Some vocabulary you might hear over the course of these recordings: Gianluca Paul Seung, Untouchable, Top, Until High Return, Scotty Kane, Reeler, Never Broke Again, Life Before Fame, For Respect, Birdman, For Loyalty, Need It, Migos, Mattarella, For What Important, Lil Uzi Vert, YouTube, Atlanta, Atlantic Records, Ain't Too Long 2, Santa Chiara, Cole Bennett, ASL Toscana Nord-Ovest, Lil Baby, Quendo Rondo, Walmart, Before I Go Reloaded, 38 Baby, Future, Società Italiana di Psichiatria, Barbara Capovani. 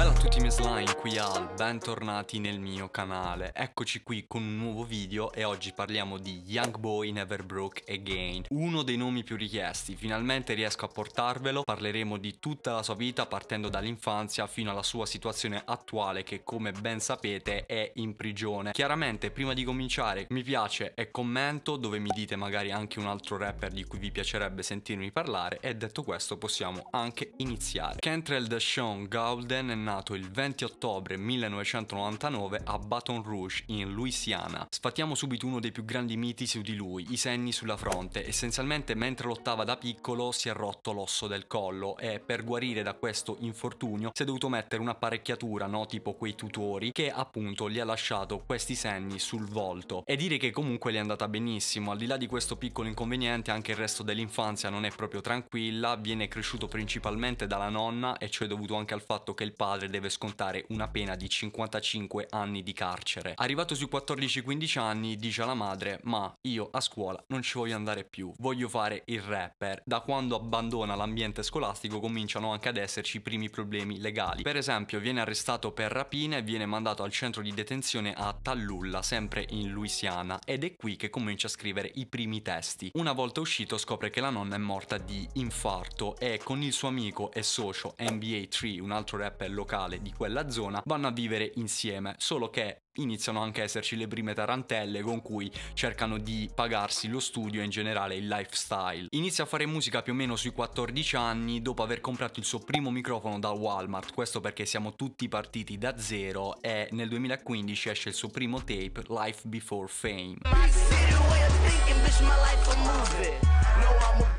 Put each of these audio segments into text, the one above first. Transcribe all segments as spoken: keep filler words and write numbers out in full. Bella a tutti i miei slime, qui Al, bentornati nel mio canale. Eccoci qui con un nuovo video e oggi parliamo di YoungBoy Never Broke Again, uno dei nomi più richiesti. Finalmente riesco a portarvelo, parleremo di tutta la sua vita partendo dall'infanzia fino alla sua situazione attuale che, come ben sapete, è in prigione. Chiaramente prima di cominciare mi piace e commento dove mi dite magari anche un altro rapper di cui vi piacerebbe sentirmi parlare, e detto questo possiamo anche iniziare. Kentrell Deshawn Golden è nato il venti ottobre millenovecentonovantanove a Baton Rouge in Louisiana. Sfattiamo subito uno dei più grandi miti su di lui, i segni sulla fronte. Essenzialmente mentre lottava da piccolo si è rotto l'osso del collo e per guarire da questo infortunio si è dovuto mettere un'apparecchiatura, no? Tipo quei tutori, che appunto gli ha lasciato questi segni sul volto. E dire che comunque gli è andata benissimo, al di là di questo piccolo inconveniente anche il resto dell'infanzia non è proprio tranquilla, viene cresciuto principalmente dalla nonna e ciò è dovuto anche al fatto che il padre deve scontare una pena di cinquantacinque anni di carcere. Arrivato sui quattordici quindici anni dice alla madre: ma io a scuola non ci voglio andare più, voglio fare il rapper. Da quando abbandona l'ambiente scolastico cominciano anche ad esserci i primi problemi legali. Per esempio viene arrestato per rapina e viene mandato al centro di detenzione a Tallulah, sempre in Louisiana, ed è qui che comincia a scrivere i primi testi. Una volta uscito scopre che la nonna è morta di infarto e con il suo amico e socio N B A tre, un altro rapper locale di quella zona, vanno a vivere insieme, solo che iniziano anche a esserci le prime tarantelle con cui cercano di pagarsi lo studio e in generale il lifestyle. Inizia a fare musica più o meno sui quattordici anni dopo aver comprato il suo primo microfono da Walmart, questo perché siamo tutti partiti da zero, e nel duemilaquindici esce il suo primo tape, Life Before Fame.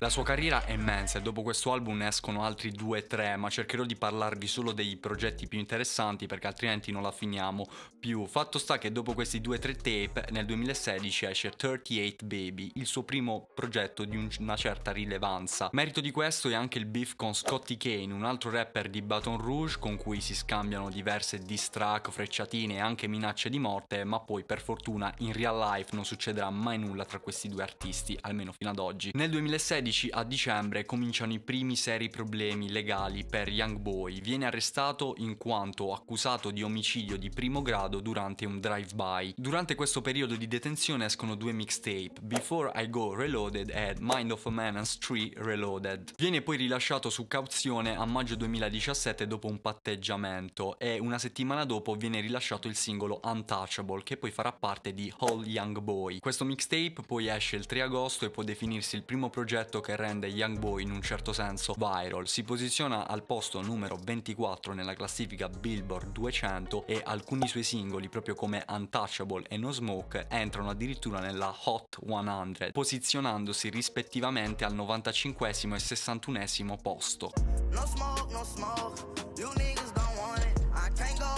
La sua carriera è immensa e dopo questo album ne escono altri due tre, ma cercherò di parlarvi solo dei progetti più interessanti perché altrimenti non la finiamo più. Fatto sta che dopo questi due tre tape nel duemilasedici esce trentotto Baby, il suo primo progetto di un una certa rilevanza. Merito di questo è anche il beef con Scotty Kane, un altro rapper di Baton Rouge, con cui si scambiano diverse diss track, frecciatine e anche minacce di morte, ma poi per fortuna in real life non succederà mai nulla tra questi due artisti, almeno fino ad oggi. Nel duemilasedici a dicembre cominciano i primi seri problemi legali per YoungBoy. Viene arrestato in quanto accusato di omicidio di primo grado durante un drive-by. Durante questo periodo di detenzione escono due mixtape, Before I Go Reloaded e Mind of a Man and Street Reloaded. Viene poi rilasciato su cauzione a maggio duemiladiciassette dopo un patteggiamento e una settimana dopo viene rilasciato il singolo Untouchable, che poi farà parte di All Youngboy. Questo mixtape poi esce il tre agosto e può definirsi il primo progetto che rende YoungBoy in un certo senso viral. Si posiziona al posto numero ventiquattro nella classifica Billboard duecento e alcuni suoi singoli, proprio come Untouchable e No Smoke, entrano addirittura nella Hot cento, posizionandosi rispettivamente al novantacinquesimo e sessantunesimo posto. No smoke, no smoke.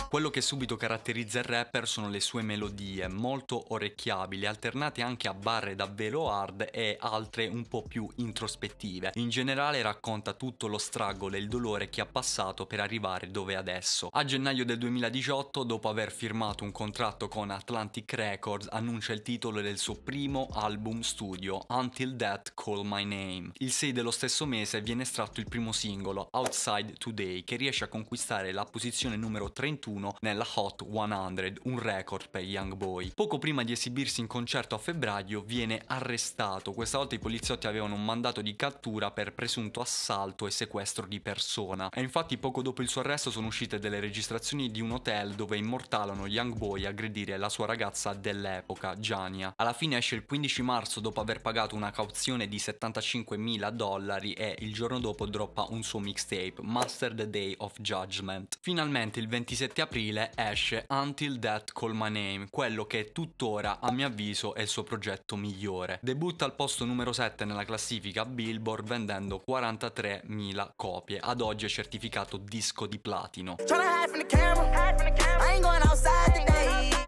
Quello che subito caratterizza il rapper sono le sue melodie, molto orecchiabili, alternate anche a barre davvero hard e altre un po' più introspettive. In generale racconta tutto lo struggle e il dolore che ha passato per arrivare dove è adesso. A gennaio del duemiladiciotto, dopo aver firmato un contratto con Atlantic Records, annuncia il titolo del suo primo album studio, Until Death Call My Name. Il sei dello stesso mese viene estratto il primo singolo, Outside Today, che riesce a conquistare la posizione numero trentuno nella Hot cento, un record per YoungBoy. Poco prima di esibirsi in concerto a febbraio viene arrestato. Questa volta i poliziotti avevano un mandato di cattura per presunto assalto e sequestro di persona, e infatti poco dopo il suo arresto sono uscite delle registrazioni di un hotel dove immortalano YoungBoy a aggredire la sua ragazza dell'epoca, Giania. Alla fine esce il quindici marzo dopo aver pagato una cauzione di settantacinquemila dollari e il giorno dopo droppa un suo mixtape, Master the Day of Judgment. Finalmente il ventisette aprile esce Until Death Call My Name, quello che tuttora a mio avviso è il suo progetto migliore. Debutta al posto numero sette nella classifica Billboard vendendo quarantatremila copie. Ad oggi è certificato disco di platino.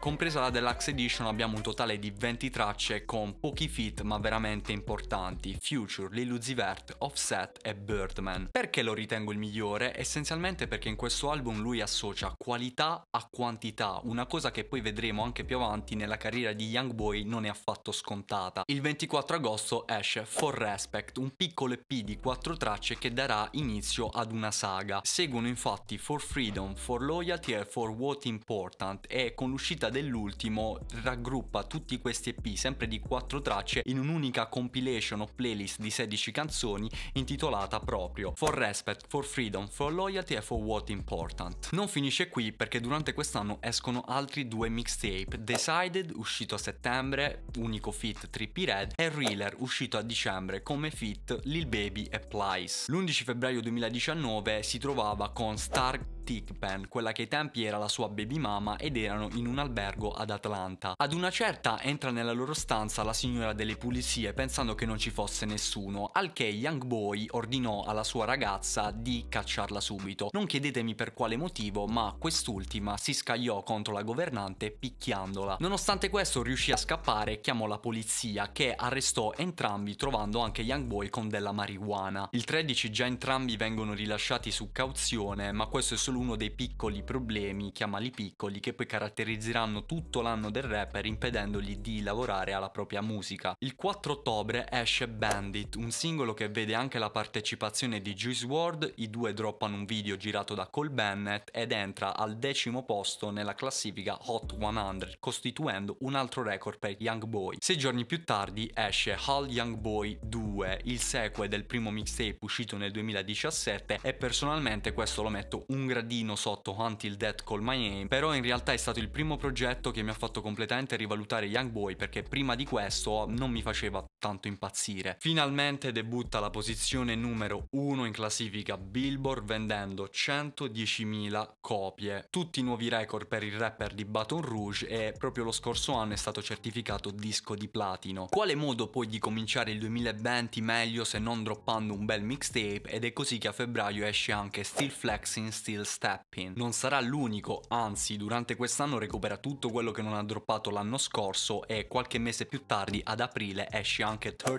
Compresa la Deluxe Edition abbiamo un totale di venti tracce con pochi feat ma veramente importanti: Future, Lil Uzi Vert, Offset e Birdman. Perché lo ritengo il migliore? Essenzialmente perché in questo album lui associa qualità a quantità, una cosa che poi vedremo anche più avanti nella carriera di YoungBoy non è affatto scontata. Il ventiquattro agosto esce For Respect, un piccolo E P di quattro tracce che darà inizio ad una saga. Seguono infatti For Freedom, For Loyalty e For What Important, e con l'uscita dell'ultimo raggruppa tutti questi E P, sempre di quattro tracce, in un'unica compilation o playlist di sedici canzoni intitolata proprio For Respect, For Freedom, For Loyalty e For What Important. Non finisce qui, perché durante quest'anno escono altri due mixtape: Decided, uscito a settembre, unico feat Trippie Red, e Reeler, uscito a dicembre come feat Lil Baby e Plies. L'undici febbraio duemiladiciannove si trovava con Star Thigpen, quella che ai tempi era la sua baby mama, ed erano in un albergo ad Atlanta. Ad una certa entra nella loro stanza la signora delle pulizie pensando che non ci fosse nessuno, al che YoungBoy ordinò alla sua ragazza di cacciarla subito. Non chiedetemi per quale motivo, ma quest'ultima si scagliò contro la governante picchiandola. Nonostante questo riuscì a scappare, chiamò la polizia che arrestò entrambi, trovando anche YoungBoy con della marijuana. Il tredici già entrambi vengono rilasciati su cauzione, ma questo è solo uno dei piccoli problemi, chiamali piccoli, che poi caratterizzeranno tutto l'anno del rapper, impedendogli di lavorare alla propria musica. Il quattro ottobre esce Bandit, un singolo che vede anche la partecipazione di Juice world, i due droppano un video girato da Cole Bennett ed entra al decimo posto nella classifica Hot cento, costituendo un altro record per YoungBoy. Sei giorni più tardi esce All Youngboy due, il sequel del primo mixtape uscito nel duemiladiciassette, e personalmente questo lo metto un grande sotto Until Death Call My Name, però in realtà è stato il primo progetto che mi ha fatto completamente rivalutare YoungBoy, perché prima di questo non mi faceva tanto impazzire. Finalmente debutta la posizione numero uno in classifica Billboard, vendendo centodiecimila copie. Tutti nuovi record per il rapper di Baton Rouge, e proprio lo scorso anno è stato certificato disco di platino. Quale modo poi di cominciare il duemilaventi meglio se non droppando un bel mixtape? Ed è così che a febbraio esce anche Still Flexing, Still Stepping. Non sarà l'unico, anzi durante quest'anno recupera tutto quello che non ha droppato l'anno scorso, e qualche mese più tardi, ad aprile, esce anche trentotto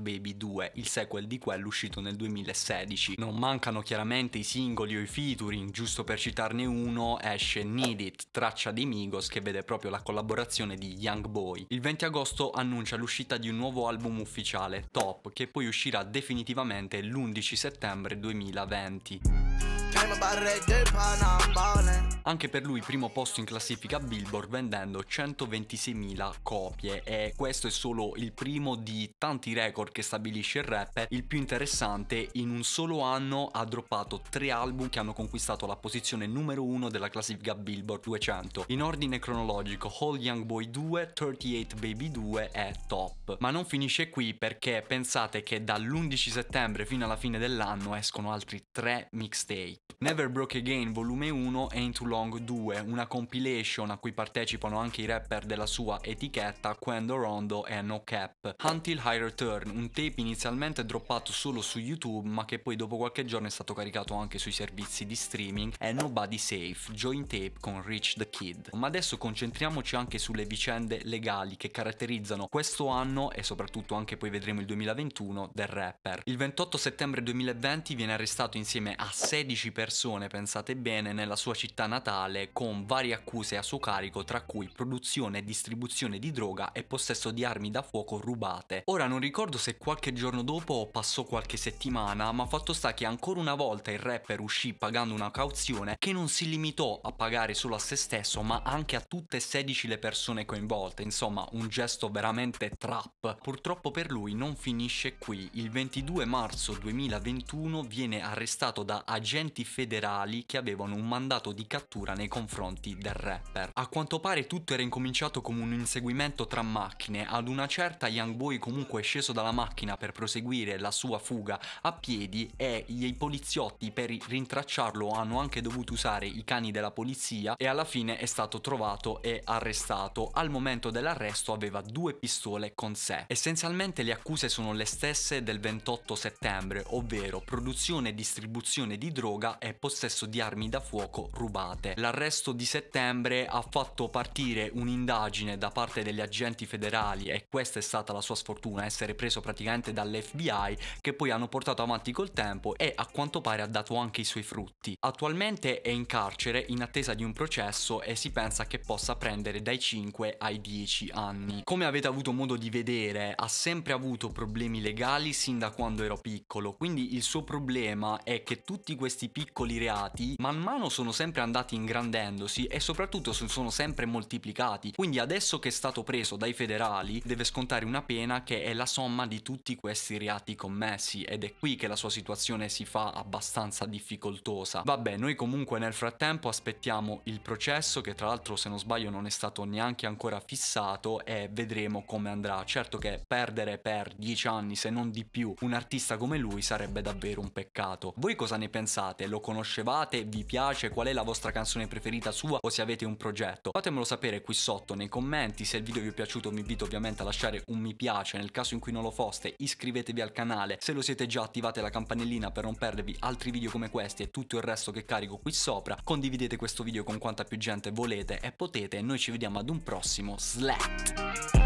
Baby due, il sequel di quello uscito nel duemilasedici. Non mancano chiaramente i singoli o i featuring, giusto per citarne uno esce Need It, traccia dei Migos, che vede proprio la collaborazione di YoungBoy. Il venti agosto annuncia l'uscita di un nuovo album ufficiale, Top, che poi uscirà definitivamente l'undici settembre duemilaventi. Anche per lui primo posto in classifica Billboard, vendendo centoventiseimila copie, e questo è solo il primo di tanti record che stabilisce il rapper. Il più interessante: in un solo anno ha droppato tre album che hanno conquistato la posizione numero uno della classifica Billboard duecento, in ordine cronologico: All Youngboy due, trentotto Baby due e Top. Ma non finisce qui, perché pensate che dall'undici settembre fino alla fine dell'anno escono altri tre mixtape: Never Broke Again volume uno e Ain't Too Long due, una compilation a cui partecipano anche i rapper della sua etichetta Quendo Rondo e No Cap; Until High Return, un tape inizialmente droppato solo su YouTube ma che poi dopo qualche giorno è stato caricato anche sui servizi di streaming; e Nobody Safe, joint tape con Rich the Kid. Ma adesso concentriamoci anche sulle vicende legali che caratterizzano questo anno, e soprattutto anche poi vedremo il duemilaventuno del rapper. Il ventotto settembre duemilaventi viene arrestato insieme a sedici persone, pensate bene, nella sua città natale, con varie accuse a suo carico, tra cui produzione e distribuzione di droga e possesso di armi da fuoco rubate. Ora non ricordo se qualche giorno dopo passò qualche settimana, ma fatto sta che ancora una volta il rapper uscì pagando una cauzione che non si limitò a pagare solo a se stesso, ma anche a tutte e sedici le persone coinvolte. Insomma, un gesto veramente trap. Purtroppo per lui non finisce qui. Il ventidue marzo duemilaventuno viene arrestato da agenti federali che avevano un mandato di cattura nei confronti del rapper. A quanto pare tutto era incominciato come un inseguimento tra macchine. Ad una certa YoungBoy comunque è sceso dalla macchina per proseguire la sua fuga a piedi, e i poliziotti per rintracciarlo hanno anche dovuto usare i cani della polizia, e alla fine è stato trovato e arrestato. Al momento dell'arresto aveva due pistole con sé. Essenzialmente le accuse sono le stesse del ventotto settembre, ovvero produzione e distribuzione di droga e possesso di armi da fuoco rubate. note. L'arresto di settembre ha fatto partire un'indagine da parte degli agenti federali e questa è stata la sua sfortuna, essere preso praticamente dall'F B I, che poi hanno portato avanti col tempo e a quanto pare ha dato anche i suoi frutti. Attualmente è in carcere in attesa di un processo e si pensa che possa prendere dai cinque ai dieci anni. Come avete avuto modo di vedere, ha sempre avuto problemi legali sin da quando ero piccolo, quindi il suo problema è che tutti questi piccoli reati man mano sono sempre andati ingrandendosi e soprattutto sono sempre moltiplicati, quindi adesso che è stato preso dai federali deve scontare una pena che è la somma di tutti questi reati commessi ed è qui che la sua situazione si fa abbastanza difficoltosa. Vabbè, noi comunque nel frattempo aspettiamo il processo, che tra l'altro se non sbaglio non è stato neanche ancora fissato, e vedremo come andrà. Certo che perdere per dieci anni, se non di più, un artista come lui sarebbe davvero un peccato. Voi cosa ne pensate? Lo conoscevate? Vi piace? Qual è la vostra canzone preferita sua o se avete un progetto? Fatemelo sapere qui sotto nei commenti. Se il video vi è piaciuto vi invito ovviamente a lasciare un mi piace, nel caso in cui non lo foste iscrivetevi al canale, se lo siete già attivate la campanellina per non perdervi altri video come questi e tutto il resto che carico qui sopra, condividete questo video con quanta più gente volete e potete e noi ci vediamo ad un prossimo slap.